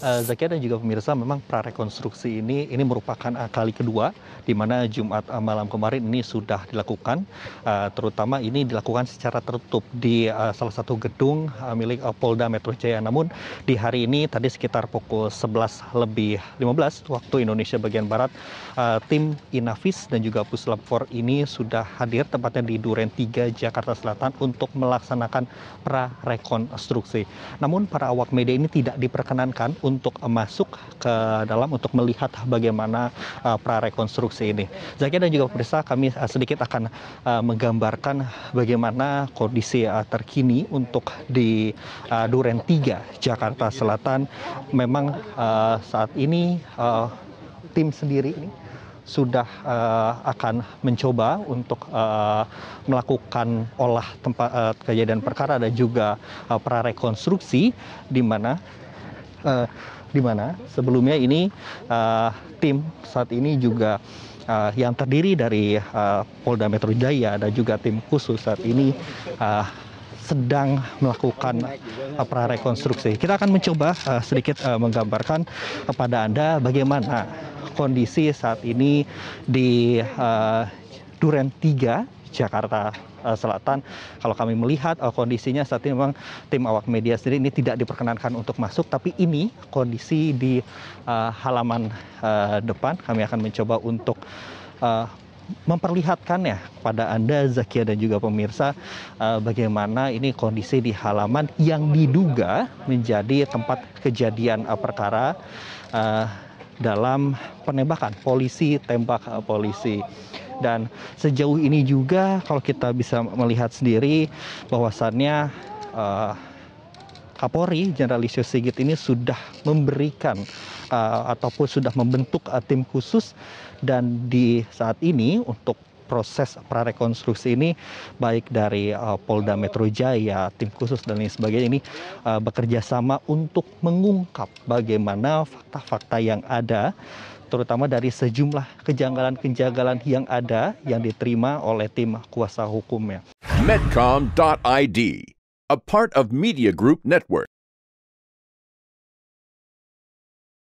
Zakia dan juga pemirsa, memang prarekonstruksi ini merupakan kali kedua, di mana Jumat malam kemarin ini sudah dilakukan, terutama ini dilakukan secara tertutup di salah satu gedung milik Polda Metro Jaya. Namun di hari ini tadi sekitar pukul 11.15 waktu Indonesia bagian Barat, tim Inafis dan juga Puslabfor ini sudah hadir tepatnya di Duren Tiga, Jakarta Selatan untuk melaksanakan prarekonstruksi. Namun para awak media ini tidak diperkenankan untuk masuk ke dalam untuk melihat bagaimana prarekonstruksi ini. Zaki dan juga pemirsa, kami sedikit akan menggambarkan bagaimana kondisi terkini untuk di Duren Tiga, Jakarta Selatan. Memang saat ini tim sendiri ini sudah akan mencoba untuk melakukan olah tempat kejadian perkara dan juga prarekonstruksi, di mana sebelumnya ini tim saat ini juga yang terdiri dari Polda Metro Jaya dan juga tim khusus saat ini sedang melakukan prarekonstruksi. Kita akan mencoba sedikit menggambarkan kepada Anda bagaimana kondisi saat ini di Duren Tiga, Jakarta Selatan. Kalau kami melihat kondisinya saat ini, memang tim awak media sendiri ini tidak diperkenankan untuk masuk, tapi ini kondisi di halaman depan. Kami akan mencoba untuk memperlihatkannya kepada Anda, Zakia dan juga pemirsa, bagaimana ini kondisi di halaman yang diduga menjadi tempat kejadian perkara dalam penembakan polisi tembak polisi. Dan sejauh ini juga kalau kita bisa melihat sendiri bahwasannya Kapolri Jenderal Listyo Sigit ini sudah memberikan ataupun sudah membentuk tim khusus, dan di saat ini untuk proses prarekonstruksi ini baik dari Polda Metro Jaya, tim khusus dan lain sebagainya ini bekerja sama untuk mengungkap bagaimana fakta-fakta yang ada, terutama dari sejumlah kejanggalan-kejanggalan yang ada yang diterima oleh tim kuasa hukumnya. Medcom.id, a part of Media Group Network.